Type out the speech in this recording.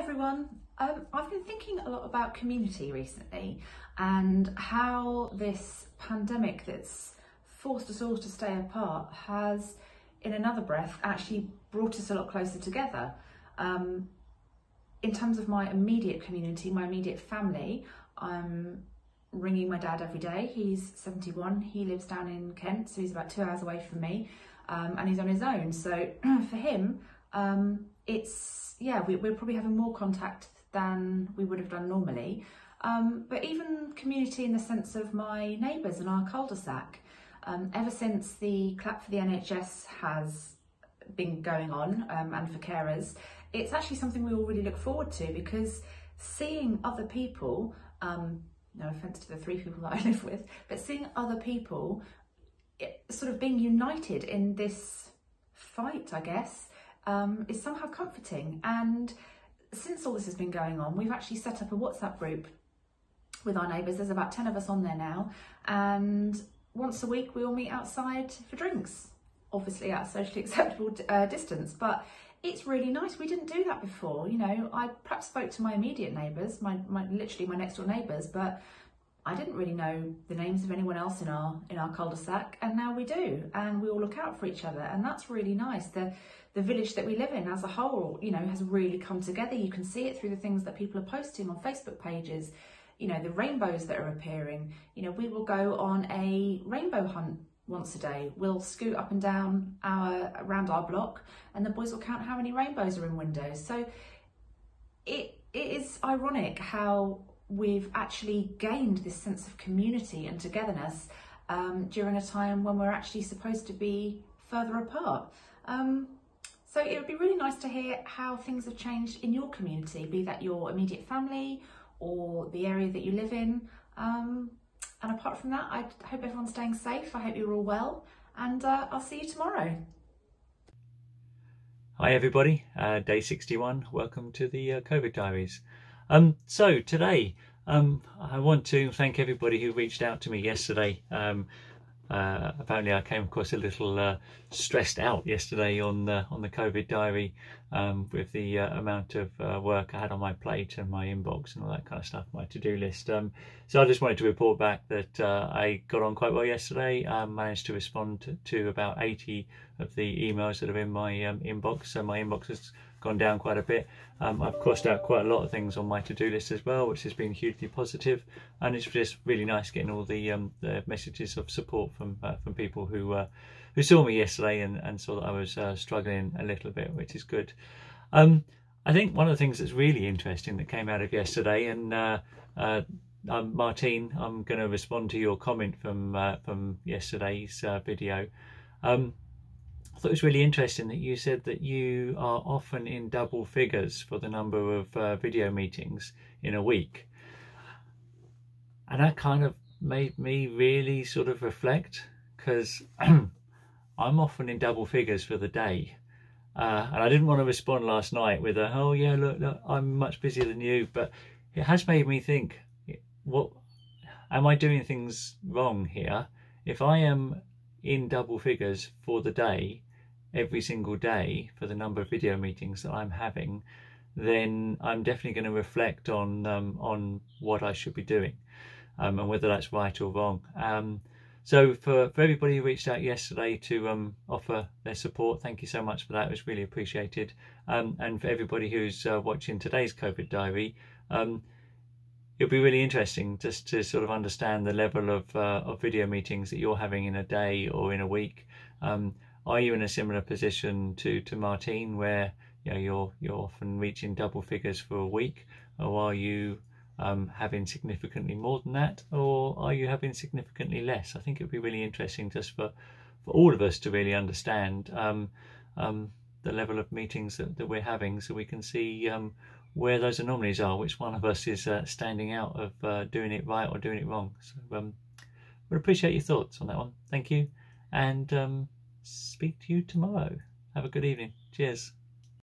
everyone. I've been thinking a lot about community recently and how this pandemic that's forced us all to stay apart has, in another breath, actually brought us a lot closer together. In terms of my immediate community, my immediate family, I'm ringing my dad every day. He's 71, he lives down in Kent, so he's about 2 hours away from me, and he's on his own. So for him, we're probably having more contact than we would have done normally. But even community in the sense of my neighbours and our cul-de-sac. Ever since the clap for the NHS has been going on, and for carers, it's actually something we all really look forward to, because seeing other people, no offence to the three people that I live with, but seeing other people, sort of being united in this fight, I guess, is somehow comforting. And since all this has been going on, we've actually set up a WhatsApp group with our neighbours. There's about 10 of us on there now, and once a week we all meet outside for drinks, obviously at a socially acceptable distance, but it's really nice. We didn't do that before. You know, I perhaps spoke to my immediate neighbours, literally my next door neighbours, but I didn't really know the names of anyone else in our cul-de-sac, and now we do, and we all look out for each other, and that's really nice. The village that we live in as a whole, you know, has really come together. You can see it through the things that people are posting on Facebook pages, you know, the rainbows that are appearing. You know, we will go on a rainbow hunt once a day. We'll scoot up and down around our block, and the boys will count how many rainbows are in windows. So it is ironic how we've actually gained this sense of community and togetherness during a time when we're actually supposed to be further apart. So it would be really nice to hear how things have changed in your community, be that your immediate family or the area that you live in. And apart from that, I hope everyone's staying safe. I hope you're all well, and I'll see you tomorrow. Hi everybody, day 61. Welcome to the COVID Diaries. So today, I want to thank everybody who reached out to me yesterday. Apparently I came across a little stressed out yesterday on the COVID diary, with the amount of work I had on my plate and my inbox and all that kind of stuff, my to-do list. So I just wanted to report back that I got on quite well yesterday. I managed to respond to about 80 of the emails that are in my inbox, so my inbox has gone down quite a bit. I've crossed out quite a lot of things on my to-do list as well, which has been hugely positive, and it's just really nice getting all the messages of support from people who saw me yesterday and saw that I was struggling a little bit, which is good. I think one of the things that's really interesting that came out of yesterday, and Martine, I'm going to respond to your comment from yesterday's video. I thought it was really interesting that you said that you are often in double figures for the number of video meetings in a week, and that kind of made me really sort of reflect, because I'm often in double figures for the day, and I didn't want to respond last night with a "oh yeah, look, I'm much busier than you," but it has made me think, what am I doing things wrong here? If I am in double figures for the day, every single day, for the number of video meetings that I'm having, then I'm definitely going to reflect on what I should be doing, and whether that's right or wrong. So for everybody who reached out yesterday to offer their support, thank you so much for that. It was really appreciated. And for everybody who's watching today's COVID Diary, it'll be really interesting just to sort of understand the level of video meetings that you're having in a day or in a week. Are you in a similar position to Martine, where, you know, you're often reaching double figures for a week, or are you having significantly more than that, or are you having significantly less? I think it would be really interesting just for all of us to really understand the level of meetings that we're having, so we can see where those anomalies are, which one of us is standing out of doing it right or doing it wrong. So we'd appreciate your thoughts on that one. Thank you, and speak to you tomorrow. Have a good evening. Cheers.